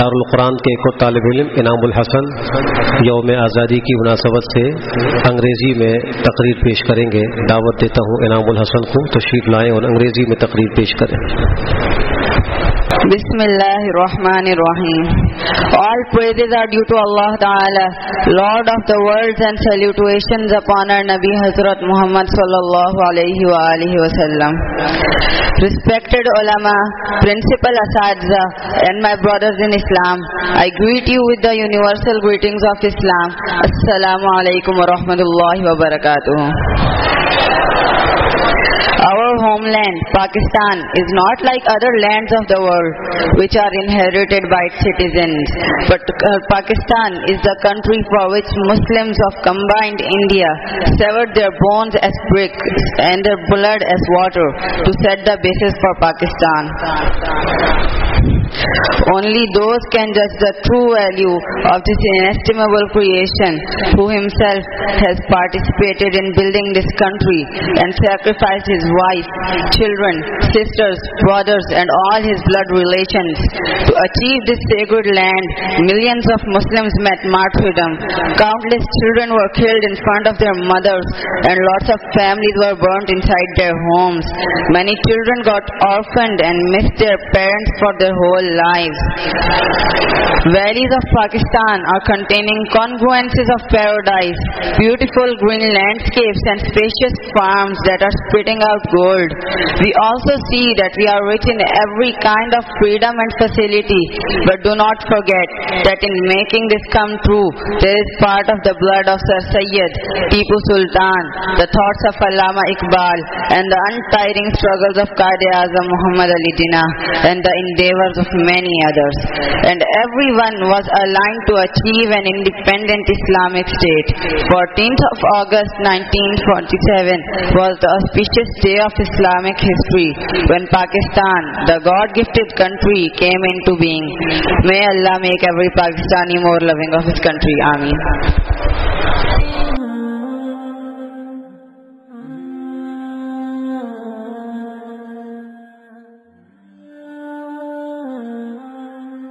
दारुल कुरान के एक तालिब इल्म इनामुल हसन यौम आज़ादी की मुनासबत से अंग्रेज़ी में तकरीर पेश करेंगे। दावत देता हूँ इनामुल हसन को, तशरीफ लाएं और अंग्रेज़ी में तकरीर पेश करें। बिस्मिल्लाहिर्रहमानिर्रहीम। All praises are due to Allah Ta'ala, Lord of the worlds, and salutations upon our Nabi Hazrat Muhammad Sallallahu Alaihi Wa Alaihi Wasallam. Respected ulama, principal Asadza, and my brothers in Islam, I greet you with the universal greetings of Islam. Assalamu Alaikum Wa Rahmatullahi Wa Barakatuhu. Our homeland, Pakistan, is not like other lands of the world, which are inherited by its citizens. But Pakistan is the country for which Muslims of combined India severed their bones as bricks and their blood as water to set the basis for Pakistan. Only those can judge the true value of this inestimable creation who himself has participated in building this country and sacrificed his wife, children, sisters, brothers and all his blood relations. To achieve this sacred land, millions of Muslims met martyrdom. Countless children were killed in front of their mothers and lots of families were burnt inside their homes. Many children got orphaned and missed their parents for their whole lives. Valleys of Pakistan are containing congruences of paradise, beautiful green landscapes and spacious farms that are spitting out gold. We also see that we are rich in every kind of freedom and facility, but do not forget that in making this come true, there is part of the blood of Sir Sayyid, Tipu Sultan, the thoughts of Allama Iqbal, and the untiring struggles of Qaid-e-Azam Muhammad Ali Jinnah, and the endeavors of many others, and everyone was aligned to achieve an independent Islamic state. 14th of August 1947 was the auspicious day of Islamic history when Pakistan, the God-gifted country, came into being. May Allah make every Pakistani more loving of his country. Ameen.